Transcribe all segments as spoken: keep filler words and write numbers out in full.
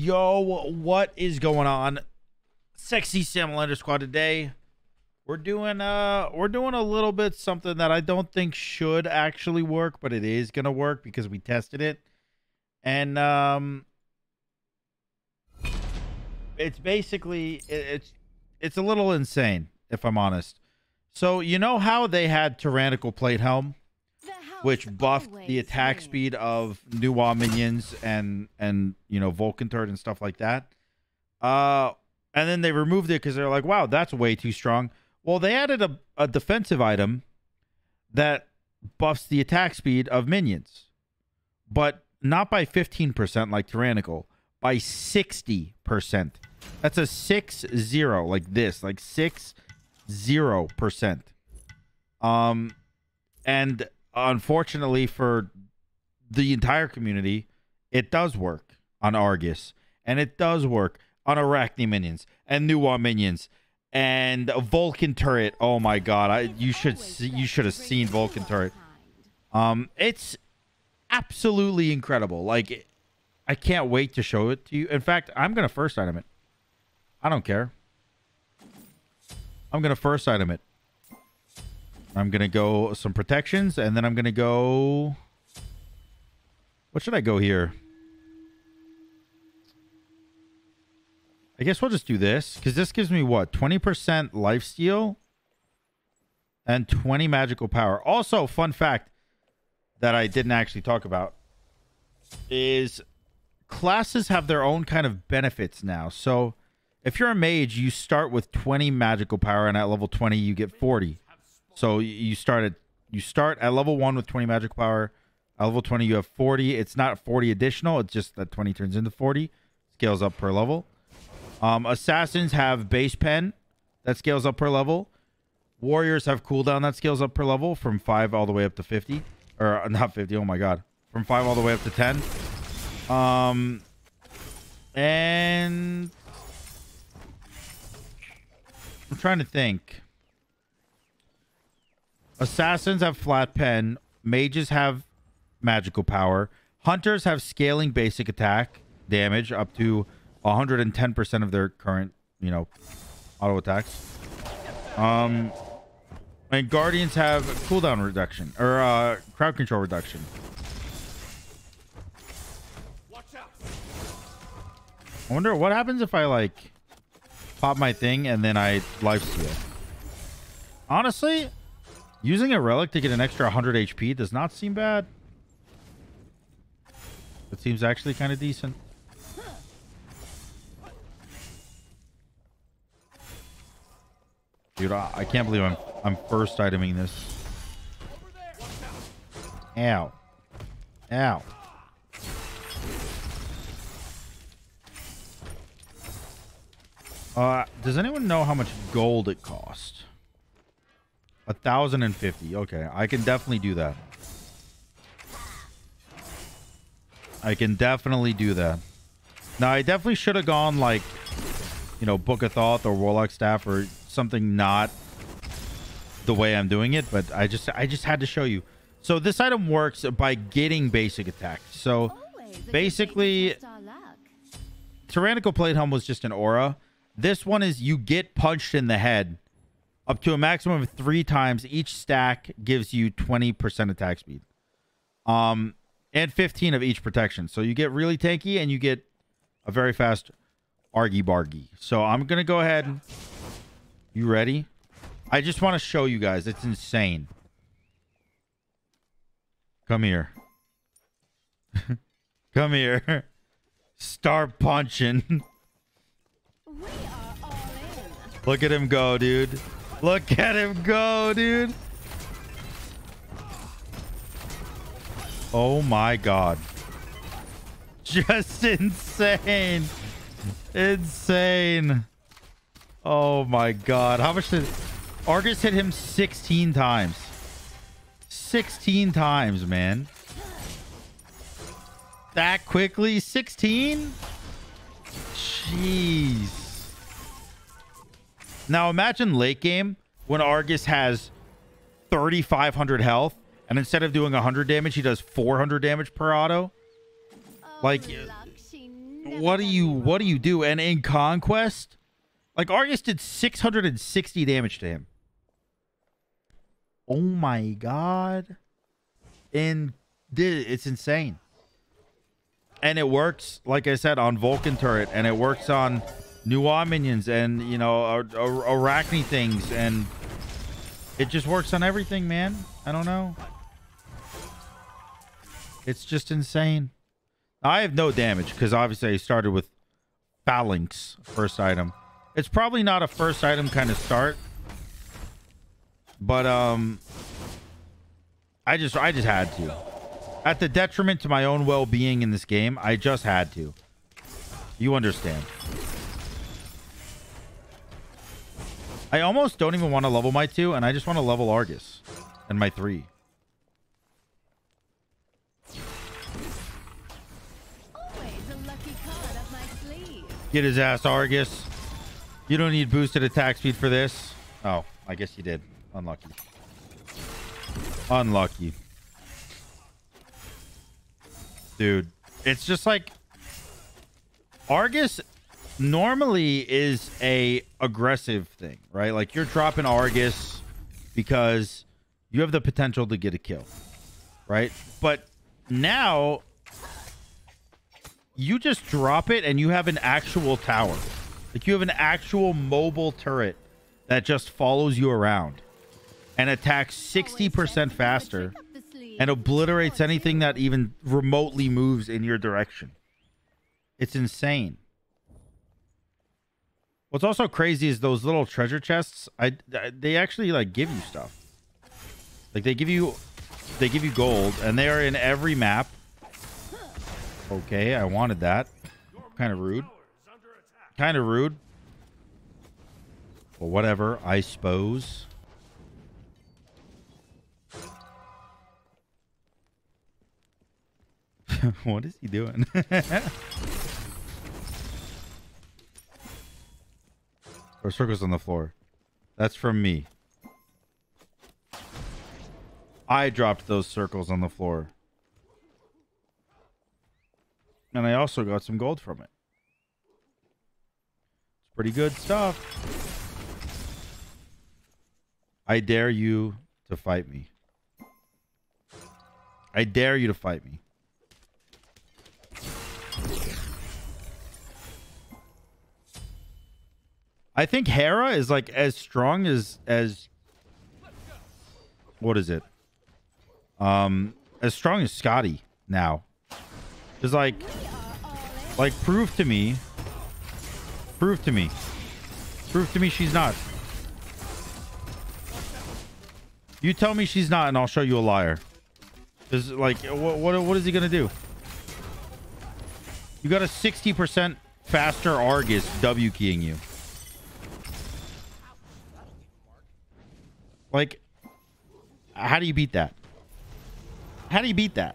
Yo, what is going on? Sexy Simulator Squad today. We're doing uh we're doing a little bit something that I don't think should actually work, but it is gonna work because we tested it. And um it's basically it, it's it's a little insane, if I'm honest. So you know how they had Tyrannical Plate Helm, which buffed the attack speed of Nuwa minions and, and you know, Vulcan turret and stuff like that. Uh, and then they removed it because they're like, wow, that's way too strong. Well, they added a, a defensive item that buffs the attack speed of minions, but not by fifteen percent like Tyrannical, by sixty percent. That's a six zero like this, like six zero percent. Um, and unfortunately for the entire community, it does work on Argus, and it does work on Arachne minions and Nuwa minions and Vulcan turret. Oh my god, I you should see, you should have seen Vulcan turret. Um, it's absolutely incredible. Like, I can't wait to show it to you. In fact, I'm gonna first item it. I don't care. I'm gonna first item it. I'm going to go some protections, and then I'm going to go... What should I go here? I guess we'll just do this, because this gives me, what, twenty percent lifesteal and twenty magical power. Also, fun fact that I didn't actually talk about is classes have their own kind of benefits now. So if you're a mage, you start with twenty magical power, and at level twenty, you get forty. So you start at you start at level one with twenty magic power. At level twenty, you have forty. It's not forty additional. It's just that twenty turns into forty, scales up per level. Um, assassins have base pen that scales up per level. Warriors have cooldown that scales up per level from five all the way up to fifty, or not fifty. Oh my god, from five all the way up to ten. Um, and I'm trying to think. Assassins have flat pen. Mages have magical power. Hunters have scaling basic attack damage up to one hundred ten percent of their current, you know, auto attacks. Um, and guardians have cooldown reduction or uh, crowd control reduction. I wonder what happens if I like pop my thing and then I lifesteal. Honestly, using a relic to get an extra one hundred H P does not seem bad. It seems actually kind of decent. Dude, I, I can't believe I'm I'm first iteming this. Ow. Ow. Uh, does anyone know how much gold it costs? one thousand fifty. Okay, I can definitely do that. I can definitely do that. Now, I definitely should have gone like, you know, Book of Thoth or Warlock Staff or something, not the way I'm doing it, but I just I just had to show you. So this item works by getting basic attack. So basically, Tyrannical Plate Helm was just an aura. This one is you get punched in the head up to a maximum of three times. Each stack gives you twenty percent attack speed. Um, and fifteen of each protection. So you get really tanky and you get a very fast Argy Bargy. So I'm going to go ahead. You ready? I just want to show you guys. It's insane. Come here. Come here. Start punching. We are all in. Look at him go, dude. Look at him go, dude. Oh my god. Just insane. Insane. Oh my god. How much did Argus hit him sixteen times? sixteen times, man. That quickly? sixteen? Jeez. Now, imagine late game when Argus has thirty-five hundred health, and instead of doing one hundred damage, he does four hundred damage per auto. Like, what do you what do you do? And in Conquest, like Argus did six hundred sixty damage to him. Oh my god. And it's insane. And it works, like I said, on Vulcan turret, and it works on Nuwa minions, and you know, Ar Ar Arachne things, and it just works on everything, man. I don't know. It's just insane. I have no damage because obviously I started with Phalanx first item. It's probably not a first item kind of start, but um, I just I just had to. At the detriment to my own well-being in this game, I just had to. You understand. I almost don't even want to level my two, and I just want to level Argus and my three. Always a lucky card up my sleeve. Get his ass, Argus. You don't need boosted attack speed for this. Oh, I guess you did. Unlucky. Unlucky. Dude, it's just like Argus normally is a aggressive thing, right? Like you're dropping Argus because you have the potential to get a kill, right? But now you just drop it and you have an actual tower. Like you have an actual mobile turret that just follows you around and attacks sixty percent faster and obliterates anything that even remotely moves in your direction. It's insane. What's also crazy is those little treasure chests. I, I they actually like give you stuff. Like they give you, they give you gold, and they are in every map. Okay, I wanted that. Kind of rude. Kind of rude. Well, whatever. I suppose. What is he doing? Or circles on the floor. That's from me. I dropped those circles on the floor. And I also got some gold from it. It's pretty good stuff. I dare you to fight me. I dare you to fight me. I think Hera is like as strong as as what is it? Um, as strong as Scotty now. It's like, like prove to me, prove to me, prove to me she's not. You tell me she's not, and I'll show you a liar. Is like what what what is he gonna do? You got a sixty percent faster Argus W keying you. Like, how do you beat that? How do you beat that?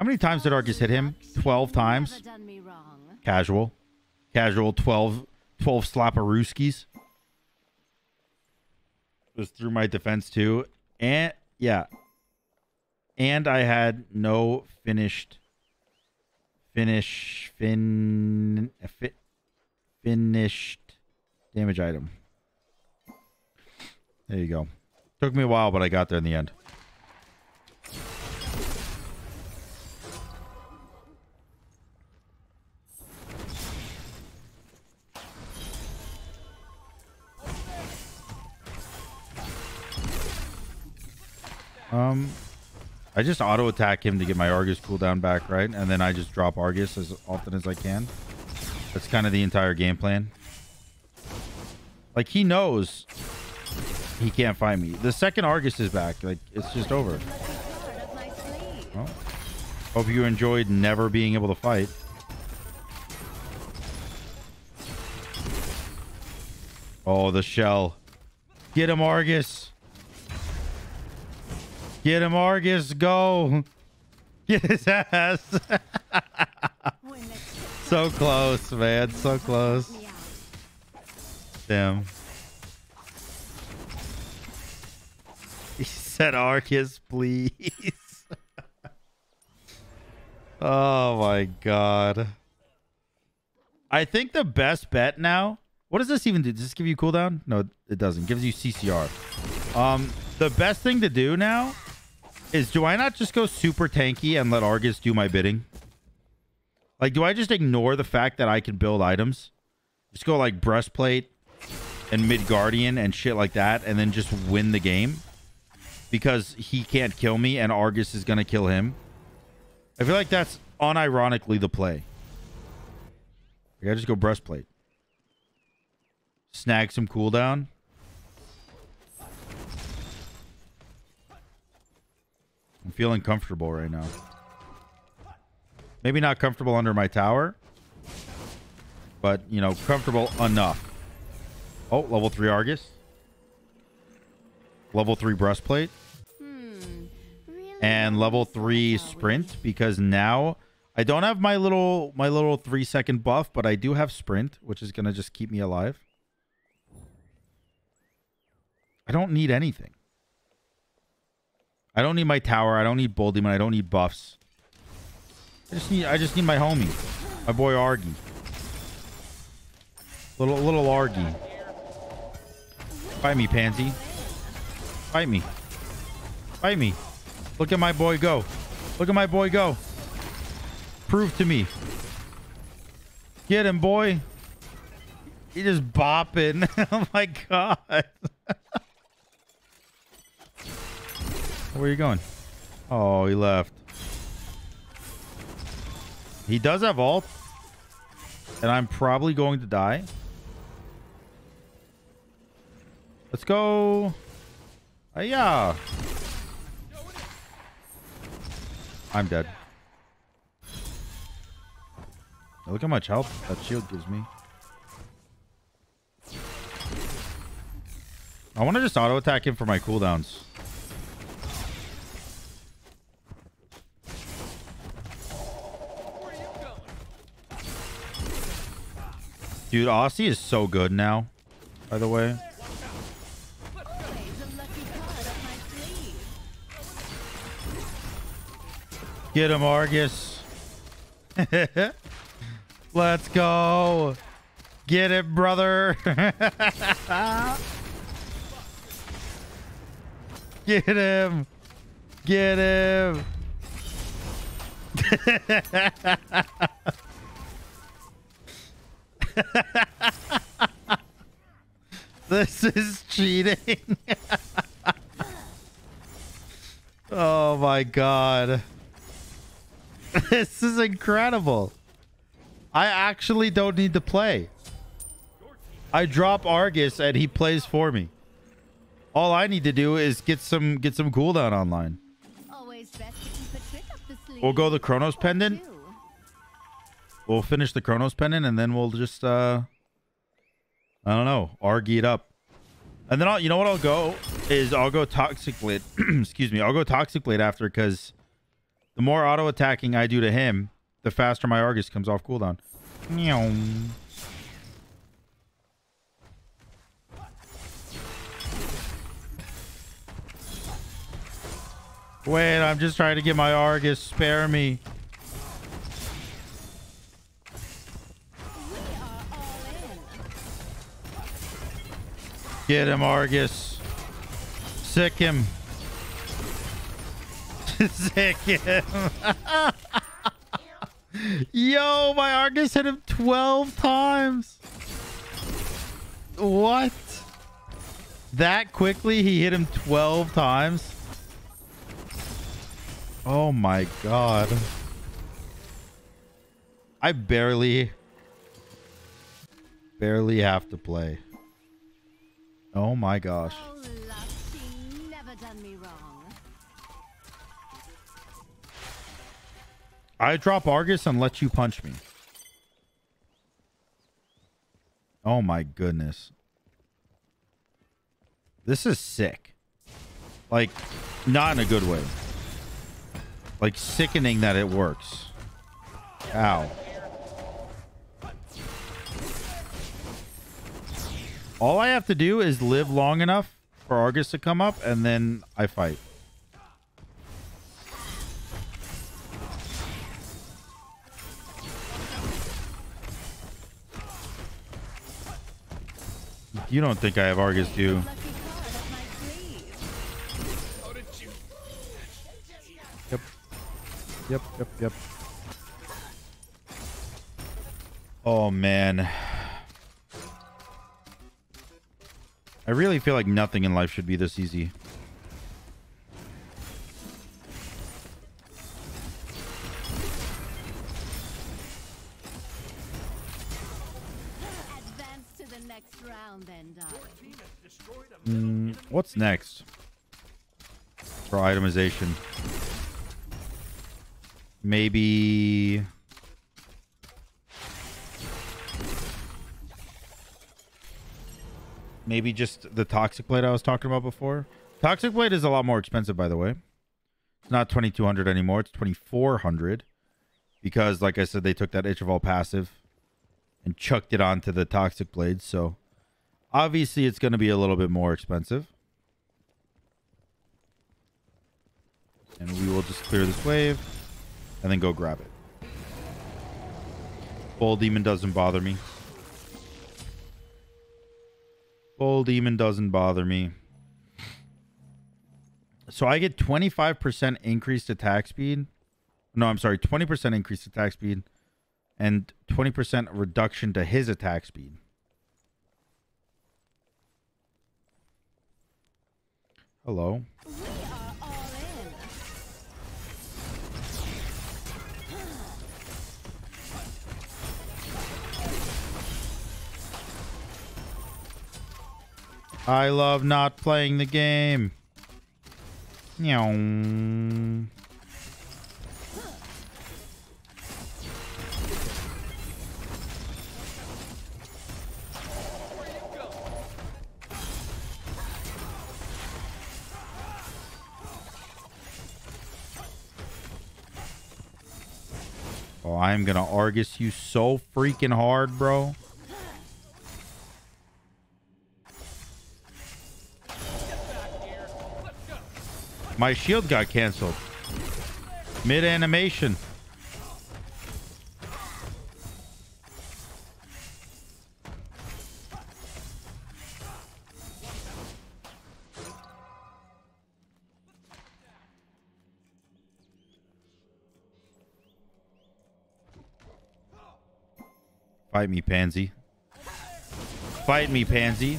How many times did Argus hit him? twelve times. Casual. Casual twelve, twelve slapperooskies. Was through my defense too. And, yeah. And I had no finished... Finish... Fin... Fi, finished... damage item. There you go. Took me a while, but I got there in the end. Um, I just auto attack him to get my Argus cooldown back, right? And then I just drop Argus as often as I can. That's kind of the entire game plan. Like, he knows he can't find me. The second Argus is back, like, it's just over. Well, hope you enjoyed never being able to fight. Oh, the shell. Get him, Argus. Get him, Argus. Go. Get his ass. So close, man. So close. Damn. He said Argus, please. Oh my god. I think the best bet now... What does this even do? Does this give you cooldown? No, it doesn't. It gives you C C R. Um, the best thing to do now is, do I not just go super tanky and let Argus do my bidding? Like, do I just ignore the fact that I can build items? Just go like Breastplate and Mid-Guardian and shit like that, and then just win the game? Because he can't kill me and Argus is going to kill him. I feel like that's unironically the play. I gotta just go Breastplate. Snag some cooldown. I'm feeling comfortable right now. Maybe not comfortable under my tower, but, you know, comfortable enough. Oh, level three Argus. Level three Breastplate. Hmm, really? And level three Sprint, because now I don't have my little my little three second buff, but I do have Sprint, which is going to just keep me alive. I don't need anything. I don't need my tower. I don't need Bull Demon. I don't need buffs. I just need I just need my homie, my boy Argy. Little little Argy. Fight me, Pansy. Fight me. Fight me. Look at my boy go. Look at my boy go. Prove to me. Get him, boy. He just bopping. Oh my god. Where are you going? Oh, he left. He does have ult, and I'm probably going to die. Let's go. Yeah. I'm dead. Now look how much health that shield gives me. I want to just auto attack him for my cooldowns. Dude, Aussie is so good now, by the way. Get him, Argus. Let's go. Get it, brother. Get him. Get him. This is cheating. Oh my god. This is incredible. I actually don't need to play. I drop Argus and he plays for me. All I need to do is get some get some cooldown online. Always best to keep a trick up the sleeve. We'll go the Chronos Pendant. We'll finish the Chronos Pendant, and then we'll just uh I don't know, argue it up. And then I'll you know what I'll go is I'll go Toxic Blade. Excuse me, I'll go Toxic Blade after, because the more auto attacking I do to him, the faster my Argus comes off cooldown. Meow. Wait, I'm just trying to get my Argus. Spare me. We are all in. Get him, Argus. Sick him. Sick him. Yo, my Argus hit him twelve times. What? That quickly he hit him twelve times? Oh my god. I barely barely have to play. Oh my gosh. Oh, luck, she never done me wrong. I drop Argus and let you punch me. Oh my goodness. This is sick. Like, not in a good way. Like, sickening that it works. Ow. All I have to do is live long enough for Argus to come up, and then I fight. You don't think I have Argus, do you? Yep. Yep, yep, yep. Oh, man. I really feel like nothing in life should be this easy. Mm, what's next for itemization? Maybe maybe just the Toxic Blade I was talking about before. Toxic Blade is a lot more expensive, by the way. It's not twenty-two hundred anymore. It's twenty-four hundred because, like I said, they took that Itcherval passive and chucked it onto the Toxic Blade, so obviously it's going to be a little bit more expensive. And we will just clear this wave and then go grab it. Bull Demon doesn't bother me. Bull Demon doesn't bother me. So I get twenty-five percent increased attack speed. No, I'm sorry, twenty percent increased attack speed. And twenty percent reduction to his attack speed. Hello. We are all in. I love not playing the game. Meow. Oh, I'm gonna Argus you so freaking hard, bro. My shield got canceled mid-animation. Fight me, Pansy. Fight me, Pansy.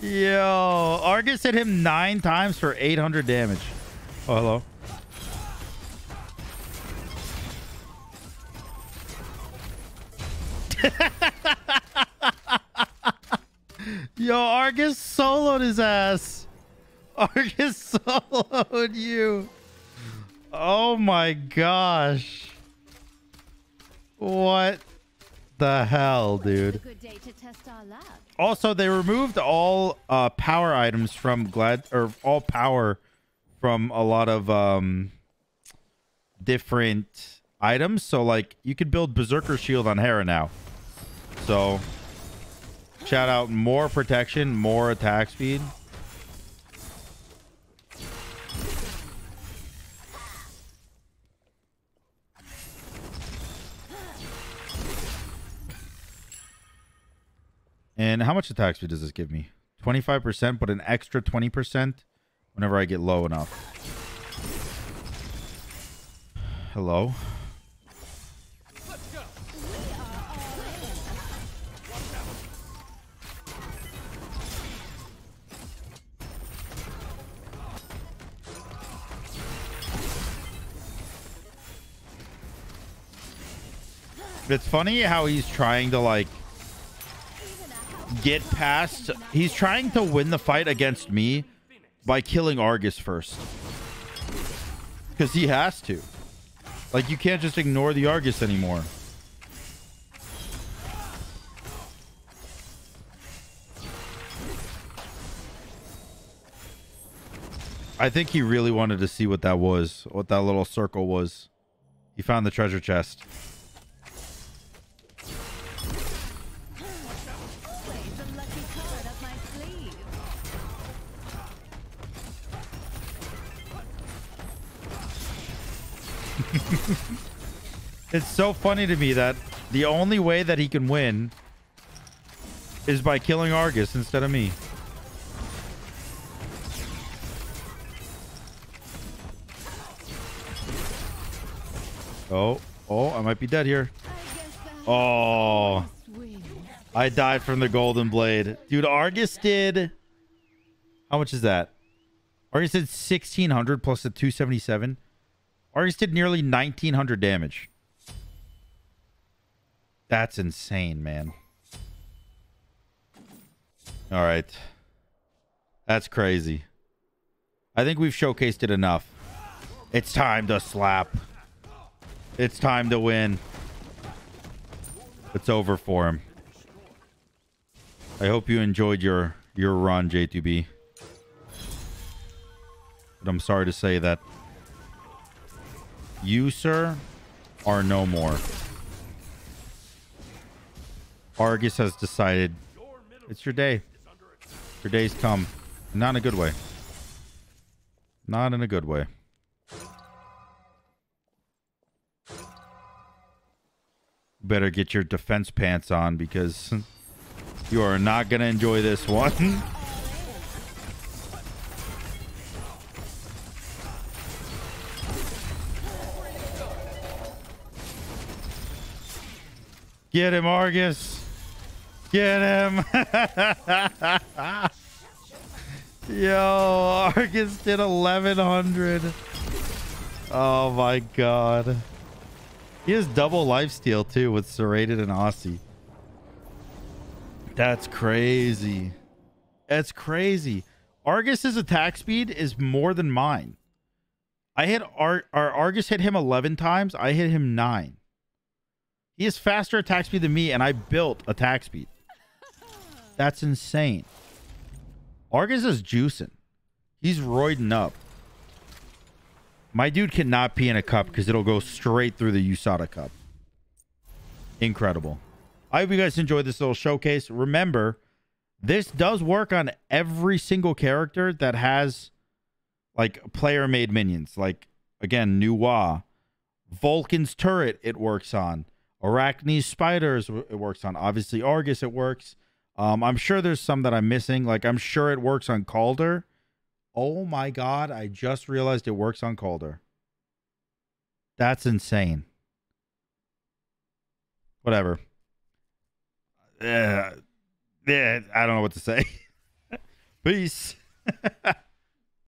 Yo, Argus hit him nine times for eight hundred damage. Oh, hello. Yo, Argus soloed his ass. Argus soloed you. Oh my gosh. What the hell, dude? Also, they removed all uh, power items from glad or all power from a lot of um, different items. So, like, you could build Berserker's Shield on Hera now. So. Shout out more protection, more attack speed. And how much attack speed does this give me? twenty-five percent, but an extra twenty percent whenever I get low enough. Hello? It's funny how he's trying to, like, get past. He's trying to win the fight against me by killing Argus first. Because he has to. Like, you can't just ignore the Argus anymore. I think he really wanted to see what that was. What that little circle was. He found the treasure chest. It's so funny to me that the only way that he can win is by killing Argus instead of me. Oh, oh, I might be dead here. Oh, I died from the Golden Blade. Dude, Argus did... How much is that? Argus did sixteen hundred plus the two seventy-seven. Argus did nearly nineteen hundred damage. That's insane, man. All right. That's crazy. I think we've showcased it enough. It's time to slap. It's time to win. It's over for him. I hope you enjoyed your, your run, J two B. But I'm sorry to say that you, sir, are no more. Argus has decided it's your day. Your day's come. Not in a good way. Not in a good way. Better get your defense pants on because you are not going to enjoy this one. Get him, Argus. Get him. Yo, Argus did eleven hundred. Oh, my God. He has double lifesteal, too, with Serrated and Aussie. That's crazy. That's crazy. Argus's attack speed is more than mine. I hit Ar Ar Argus hit him eleven times. I hit him nine. He has faster attack speed than me, and I built attack speed. That's insane. Argus is juicing. He's roiding up. My dude cannot pee in a cup because it'll go straight through the U S A D A cup. Incredible. I hope you guys enjoyed this little showcase. Remember, this does work on every single character that has, like, player-made minions. Like, again, Nuwa. Vulcan's turret, it works on. Arachne's spiders, it works on. Obviously, Argus, it works. Um, I'm sure there's some that I'm missing. Like, I'm sure it works on Calder. Oh my God, I just realized it works on Calder. That's insane. Whatever. Uh, yeah, I don't know what to say. Peace.